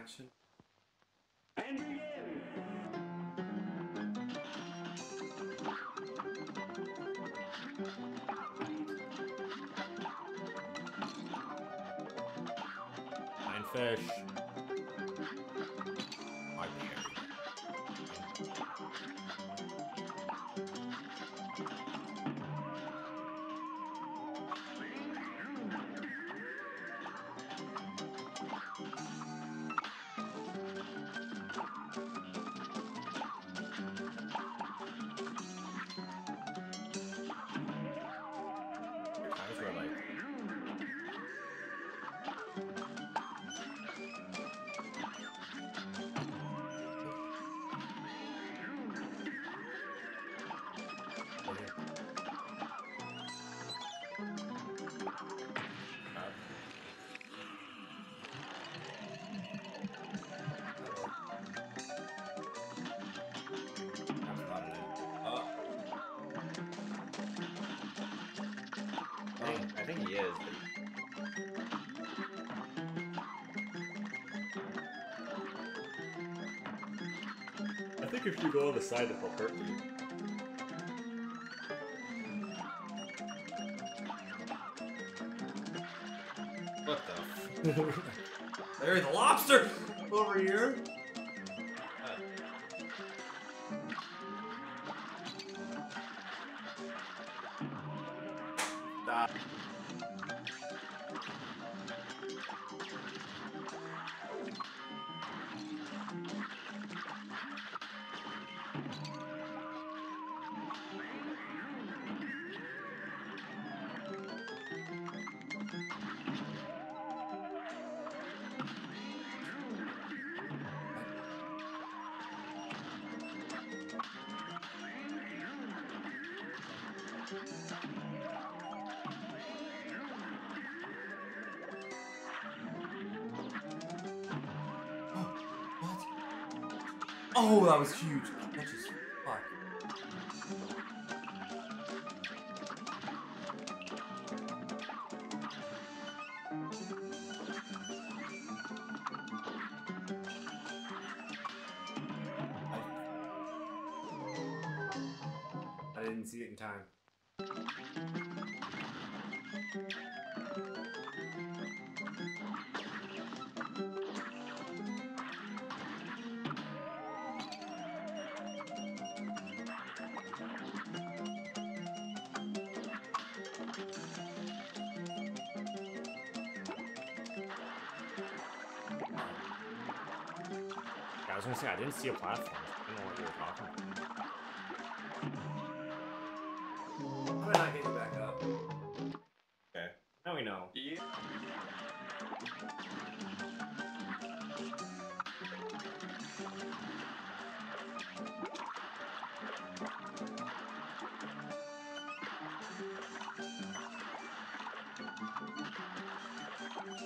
action. And begin! Fish. I I think if you go on the side, it will hurt you. What the? There's a lobster over here. Oh, that was huge. That just fuck. I didn't see it in time. I was gonna say, I didn't see a platform. I don't know what you were talking about. I'm not getting back up. Okay. Now we know. Yeah.